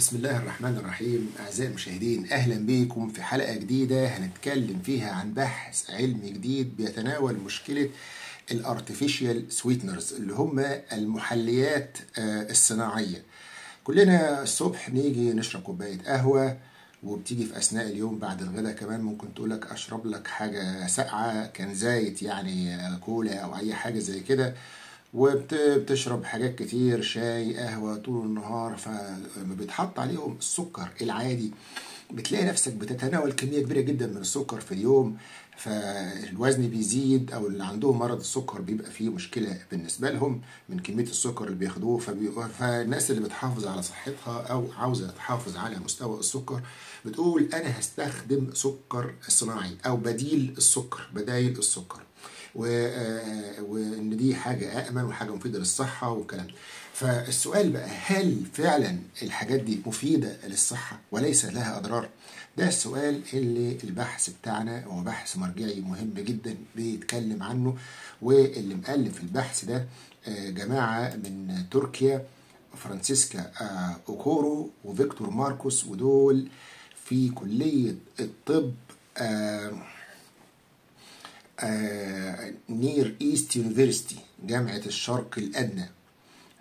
بسم الله الرحمن الرحيم. أعزائي المشاهدين، أهلا بكم في حلقة جديدة هنتكلم فيها عن بحث علمي جديد بيتناول مشكلة الارتفيشيال سويتنرز اللي هم المحليات الصناعية. كلنا الصبح نيجي نشرب كوباية قهوة، وبتيجي في أثناء اليوم بعد الغداء كمان ممكن تقولك أشرب لك حاجة ساقعة، كان زايت يعني كولا أو أي حاجة زي كده، وبتشرب حاجات كتير شاي قهوة طول النهار، فما بيتحط عليهم السكر العادي بتلاقي نفسك بتتناول كمية كبيرة جدا من السكر في اليوم، فالوزن بيزيد أو اللي عندهم مرض السكر بيبقى فيه مشكلة بالنسبة لهم من كمية السكر اللي بياخدوه. فالناس اللي بتحافظ على صحتها أو عاوزة تحافظ على مستوى السكر بتقول أنا هستخدم سكر صناعي أو بديل السكر، بدايل السكر، وان دي حاجه امن وحاجه مفيده للصحه والكلام ده. فالسؤال بقى، هل فعلا الحاجات دي مفيده للصحه وليس لها اضرار؟ ده السؤال اللي البحث بتاعنا هو بحث مرجعي مهم جدا بيتكلم عنه، واللي مؤلف البحث ده جماعه من تركيا، فرانسيسكا اوكورو وفيكتور ماركوس، ودول في كليه الطب نير ايست يونيفرسيتي، جامعة الشرق الأدنى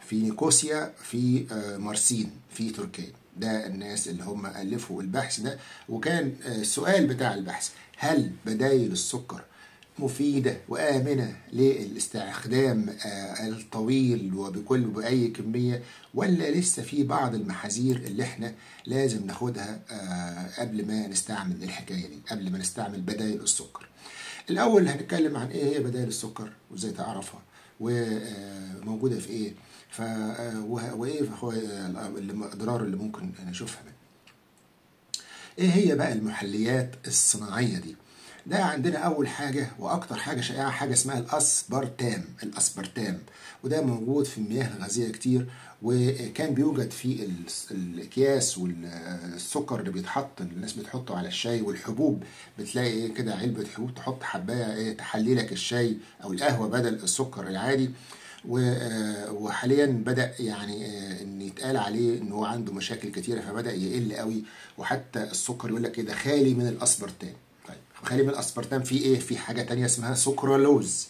في نيكوسيا في مرسين في تركيا. ده الناس اللي هم ألفوا البحث ده، وكان السؤال بتاع البحث هل بدايل السكر مفيدة وآمنة للاستخدام الطويل وبكل بأي كمية، ولا لسه في بعض المحاذير اللي احنا لازم ناخدها قبل ما نستعمل الحكاية دي، قبل ما نستعمل بدايل السكر. الأول هنتكلم عن إيه هي بدائل السكر وإزاي تعرفها وموجودة في إيه، وإيه الأضرار اللي ممكن نشوفها منها. إيه هي بقى المحليات الصناعية دي؟ ده عندنا أول حاجة وأكتر حاجة شائعة حاجة اسمها الأسبرتام، الأسبرتام، وده موجود في المياه الغازية كتير، وكان بيوجد في الأكياس والسكر اللي بيتحط، الناس بتحطه على الشاي والحبوب، بتلاقي إيه كده علبة حبوب تحط حباية إيه تحلي لك الشاي أو القهوة بدل السكر العادي. وحاليا بدأ يعني ان يتقال عليه ان هو عنده مشاكل كتيرة، فبدأ يقل قوي، وحتى السكر يقول لك كده خالي من الأسبرتام. خالي من الاسبرتام في ايه؟ في حاجه تانية اسمها سكرالوز.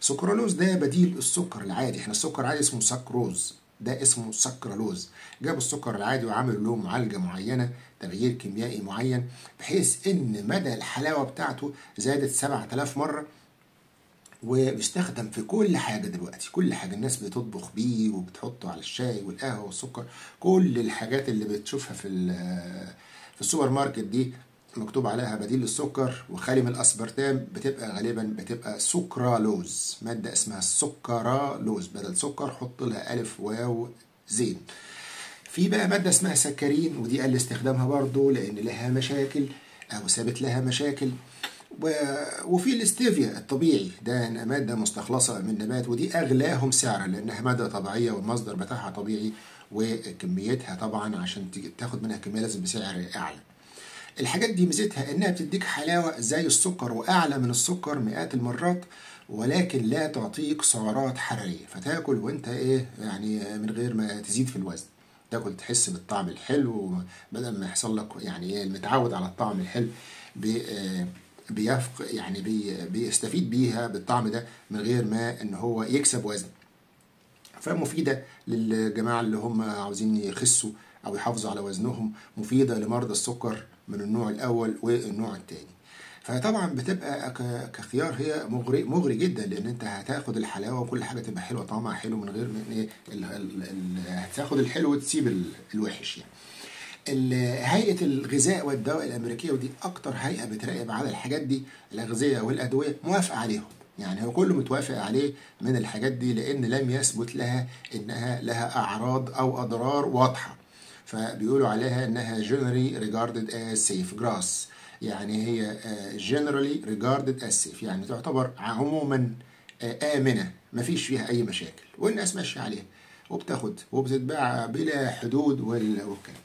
سكرالوز ده بديل السكر العادي، احنا السكر العادي اسمه سكروز، ده اسمه سكرالوز. جابوا السكر العادي وعملوا له معالجه معينه، تغيير كيميائي معين، بحيث ان مدى الحلاوه بتاعته زادت 7000 مره، وبيستخدم في كل حاجه دلوقتي، كل حاجه الناس بتطبخ بيه وبتحطه على الشاي والقهوه والسكر، كل الحاجات اللي بتشوفها في السوبر ماركت دي مكتوب عليها بديل للسكر وخالي من الاسبرتام، بتبقى غالبا بتبقى سكرالوز، ماده اسمها السكرالوز، بدل سكر حط لها الف واو زين. في بقى ماده اسمها سكرين، ودي قل استخدامها برضو لان لها مشاكل او سابت لها مشاكل. وفي الاستيفيا الطبيعي، ده ماده مستخلصه من نبات، ودي اغلاهم سعرا لانها ماده طبيعيه والمصدر بتاعها طبيعي، وكميتها طبعا عشان تاخد منها كميه لازم بسعر اعلى. الحاجات دي ميزتها انها بتديك حلاوه زي السكر واعلى من السكر مئات المرات، ولكن لا تعطيك سعرات حراريه، فتاكل وانت ايه يعني من غير ما تزيد في الوزن، تاكل تحس بالطعم الحلو بدل ما يحصل لك يعني ايه المتعود على الطعم الحلو بيفق يعني بيستفيد بيها بالطعم ده من غير ما ان هو يكسب وزن. فمفيده للجماعه اللي هم عاوزين يخسوا او يحافظوا على وزنهم، مفيده لمرضى السكر من النوع الاول والنوع الثاني. فطبعا بتبقى كخيار هي مغري جدا، لان انت هتاخد الحلاوه وكل حاجه تبقى حلوه طعمها حلو من غير ايه هتاخد الحلو وتسيب الوحش. يعني هيئه الغذاء والدواء الامريكيه، ودي اكتر هيئه بتراقب على الحاجات دي الاغذيه والادويه، موافقه عليهم، يعني هو كله متوافق عليه من الحاجات دي، لان لم يثبت لها انها لها اعراض او اضرار واضحه، فبيقولوا عليها انها generally regarded as safe grass، يعني هي generally regarded as safe، يعني تعتبر عموما آمنة مفيش فيها أي مشاكل، والناس ماشية عليها وبتاخد وبتتباع بلا حدود والكلام.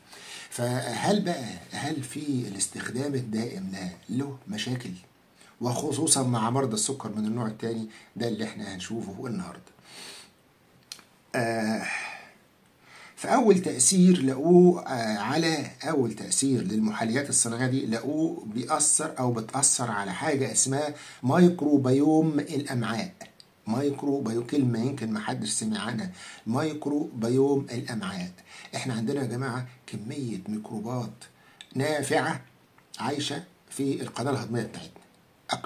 فهل بقى هل في الاستخدام الدائم لها له مشاكل؟ وخصوصا مع مرضى السكر من النوع الثاني، ده اللي احنا هنشوفه النهارده. فأول تأثير لقوه على أول تأثير للمحليات الصناعية دي لقوه بيأثر أو بتأثر على حاجة اسمها مايكروبيوم الأمعاء. مايكروبيوم كلمة يمكن ما حدش سمع عنها، مايكروبيوم الأمعاء. احنا عندنا يا جماعة كمية ميكروبات نافعة عايشة في القناة الهضمية بتاعتنا،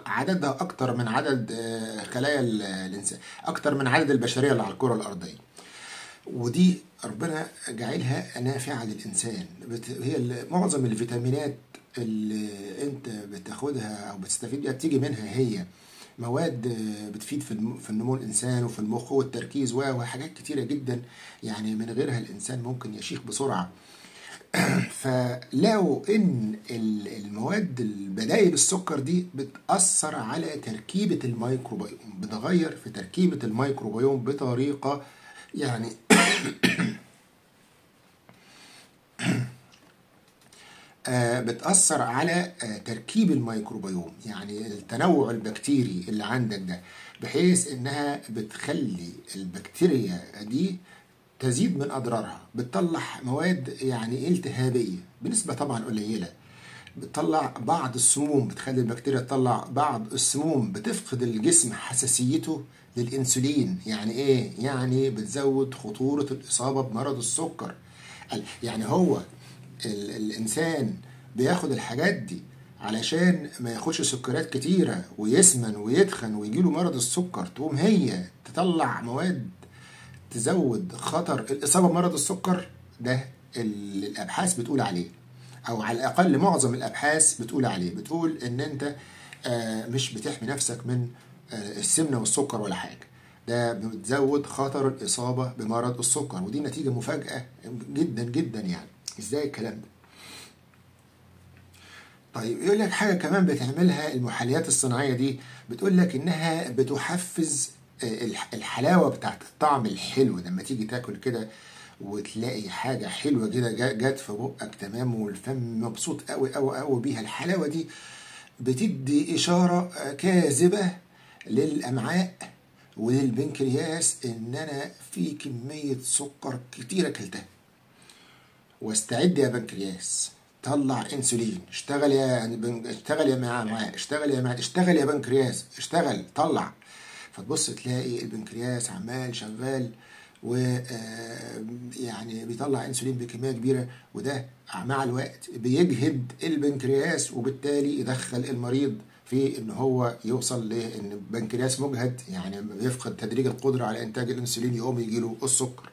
عددها أكتر من عدد خلايا الإنسان، أكتر من عدد البشرية اللي على الكرة الأرضية، ودي ربنا جعلها نافعة للإنسان. هي معظم الفيتامينات اللي أنت بتاخدها أو بتستفيد بيها بتيجي منها، هي مواد بتفيد في النمو الإنسان وفي المخ والتركيز وحاجات كتيرة جدا، يعني من غيرها الإنسان ممكن يشيخ بسرعة. فلو ان المواد البدايل السكر دي بتأثر على تركيبة الميكروبيوم، بتغير في تركيبة الميكروبيوم بطريقة يعني بتأثر على تركيب الميكروبيوم، يعني التنوع البكتيري اللي عندك ده، بحيث انها بتخلي البكتيريا دي تزيد من اضرارها، بتطلع مواد يعني التهابيه بنسبه طبعا قليله، بتطلع بعض السموم، بتخلي البكتيريا تطلع بعض السموم، بتفقد الجسم حساسيته للانسولين. يعني ايه؟ يعني بتزود خطوره الاصابه بمرض السكر. يعني هو الانسان بياخد الحاجات دي علشان ما ياخدش سكريات كتيره ويسمن ويتخن ويجيله مرض السكر، تقوم هي تطلع مواد تزود خطر الإصابة بمرض السكر. ده الأبحاث بتقول عليه، أو على الأقل معظم الأبحاث بتقول عليه، بتقول إن أنت مش بتحمي نفسك من السمنة والسكر ولا حاجة، ده بتزود خطر الإصابة بمرض السكر، ودي نتيجة مفاجأة جدا جدا. يعني إزاي الكلام ده؟ طيب يقول لك حاجة كمان بتعملها المحليات الصناعية دي، بتقول لك إنها بتحفز الحلاوه بتاعت الطعم الحلو. لما تيجي تاكل كده وتلاقي حاجه حلوه كده جت في بقك، تمام، والفم مبسوط قوي قوي قوي بيها، الحلاوه دي بتدي اشاره كاذبه للامعاء وللبنكرياس ان انا في كميه سكر كتيره اكلتها، واستعد يا بنكرياس، طلع انسولين، اشتغل يا امعاء، اشتغل يا معده، اشتغل يا بنكرياس، اشتغل طلع. فتبص تلاقي البنكرياس عمال شغال ويعني بيطلع انسولين بكميه كبيره، وده مع الوقت بيجهد البنكرياس، وبالتالي يدخل المريض في ان هو يوصل لان البنكرياس مجهد، يعني بيفقد تدريج القدره على انتاج الانسولين، يقوم يجيله السكر.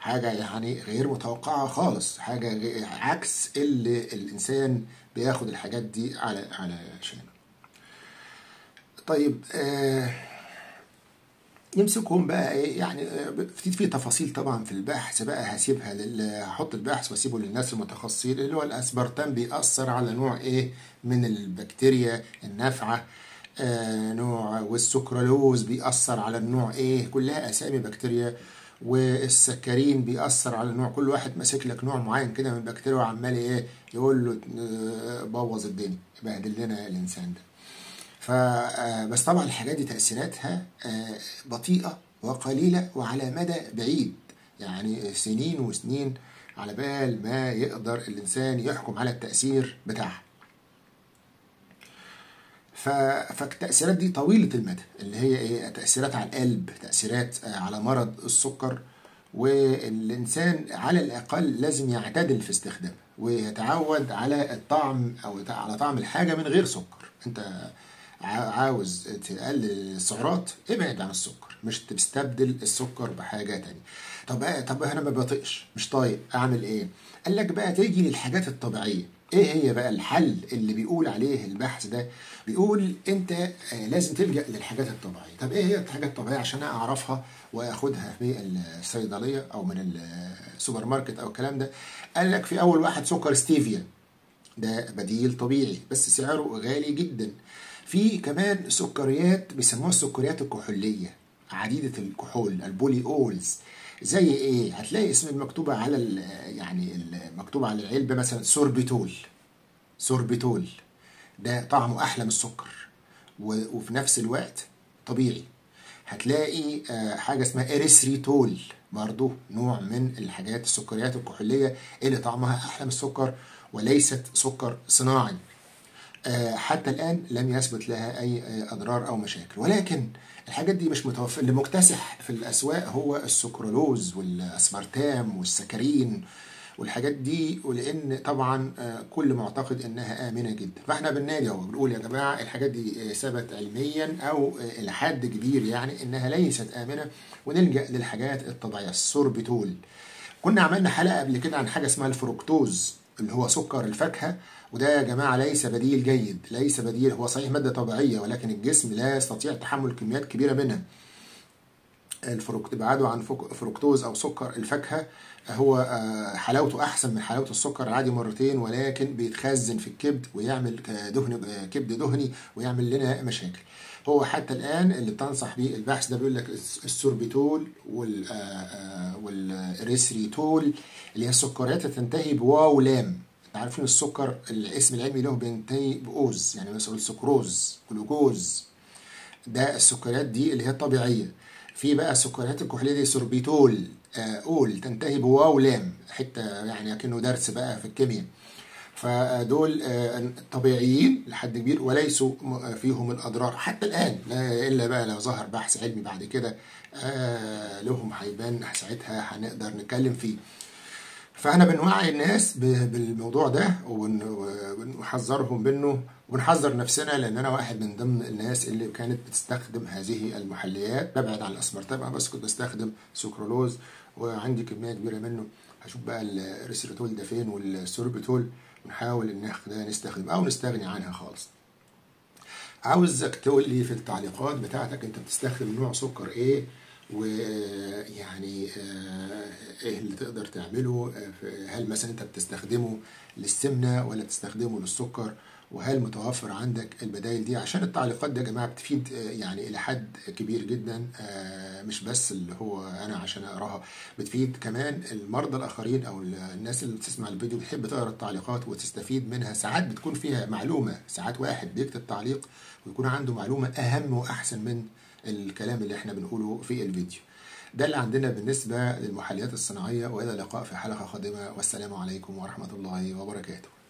حاجه يعني غير متوقعه خالص، حاجه عكس اللي الانسان بياخد الحاجات دي علشانه. طيب نمسكهم بقى ايه، يعني في تفاصيل طبعا في البحث بقى هسيبها هحط البحث واسيبه للناس المتخصصين، اللي هو الاسبرتام بيأثر على نوع ايه من البكتيريا النافعه، نوع، والسكرالوز بيأثر على النوع ايه، كلها اسامي بكتيريا، والسكرين بيأثر على النوع، كل واحد ماسك لك نوع معين كده من البكتيريا وعمال ايه يقول له بوظ الدنيا، بهدل لنا الانسان ده. فبس طبعا الحاجات دي تأثيراتها بطيئة وقليلة وعلى مدى بعيد، يعني سنين وسنين على بال ما يقدر الإنسان يحكم على التأثير بتاعها. فالتأثيرات دي طويلة المدى، اللي هي ايه؟ تأثيرات على القلب، تأثيرات على مرض السكر، والإنسان على الأقل لازم يعتدل في استخدامها ويتعود على الطعم أو على طعم الحاجة من غير سكر. أنت عاوز تقلل السعرات، ابعد عن السكر، مش تستبدل السكر بحاجه تانية. طب انا ما بطيقش، مش طايق، اعمل ايه؟ قال لك بقى تيجي للحاجات الطبيعيه. ايه هي بقى الحل اللي بيقول عليه البحث ده؟ بيقول انت لازم تلجأ للحاجات الطبيعيه. طب ايه هي الحاجات الطبيعيه عشان اعرفها واخدها في الصيدليه او من السوبر ماركت او الكلام ده؟ قال لك في اول واحد سكر ستيفيا، ده بديل طبيعي بس سعره غالي جدا. في كمان سكريات بيسموها السكريات الكحوليه، عديده الكحول، البوليولز. زي ايه؟ هتلاقي اسم مكتوبه على مكتوبه على العلبه مثلا سوربيتول. سوربيتول ده طعمه احلى من السكر وفي نفس الوقت طبيعي. هتلاقي حاجه اسمها اريثريتول، برضه نوع من الحاجات السكريات الكحوليه اللي طعمها احلى من السكر وليست سكر صناعي. حتى الآن لم يثبت لها أي أضرار أو مشاكل، ولكن الحاجات دي مش متوفرة. اللي مكتسح في الأسواق هو السكرالوز والأسبرتام والسكرين والحاجات دي، ولأن طبعا كل معتقد إنها آمنة جدا. فإحنا بننادي أهو بنقول يا جماعة الحاجات دي ثبت علميا أو إلى حد كبير يعني إنها ليست آمنة، ونلجأ للحاجات الطبيعية. السوربيتول كنا عملنا حلقة قبل كده عن حاجة اسمها الفركتوز اللي هو سكر الفاكهة، وده يا جماعة ليس بديل جيد، ليس بديل. هو صحيح مادة طبيعية ولكن الجسم لا يستطيع تحمل كميات كبيرة منها. ابعدوا عن فروكتوز أو سكر الفاكهة، هو حلاوته أحسن من حلاوة السكر عادي مرتين، ولكن بيتخزن في الكبد ويعمل كبد دهني ويعمل لنا مشاكل. هو حتى الآن اللي بتنصح بيه البحث ده بيقول لك السوربيتول والإريثريتول اللي هي السكريات تنتهي بواو لام. انتوا عارفين السكر الاسم العلمي له بينتهي بأوز، يعني مثلا السكروز جلوكوز، ده السكريات دي اللي هي الطبيعية. في بقى السكريات الكحولية دي سوربيتول أول تنتهي بواو لام، حتى يعني كأنه درس بقى في الكيمياء. فدول طبيعيين لحد كبير وليسوا فيهم الأضرار حتى الآن، إلا بقى لو ظهر بحث علمي بعد كده لهم هيبان ساعتها هنقدر نتكلم فيه. فاحنا بنوعي الناس بالموضوع ده ونحذرهم منه ونحذر نفسنا، لان انا واحد من ضمن الناس اللي كانت بتستخدم هذه المحليات. ببعد عن الاسبرتام بس كنت بستخدم سكرالوز وعندي كميه كبيره منه. هشوف بقى الريسيرتول ده فين والسوربيتول، ونحاول ان احنا نستخدم او نستغني عنها خالص. عاوزك تقول لي في التعليقات بتاعتك انت بتستخدم نوع سكر ايه، ويعني ايه اللي تقدر تعمله. هل مثلا انت بتستخدمه للسمنه ولا بتستخدمه للسكر، وهل متوفر عندك البدائل دي؟ عشان التعليقات دي يا جماعه بتفيد يعني الى حد كبير جدا، مش بس اللي هو انا عشان اقراها، بتفيد كمان المرضى الاخرين او الناس اللي بتسمع الفيديو بتحب تقرا التعليقات وتستفيد منها. ساعات بتكون فيها معلومه، ساعات واحد بيكتب تعليق ويكون عنده معلومه اهم واحسن من الكلام اللي احنا بنقوله في الفيديو. ده اللي عندنا بالنسبة للمحليات الصناعية، وإلى اللقاء في حلقة قادمة، والسلام عليكم ورحمة الله وبركاته.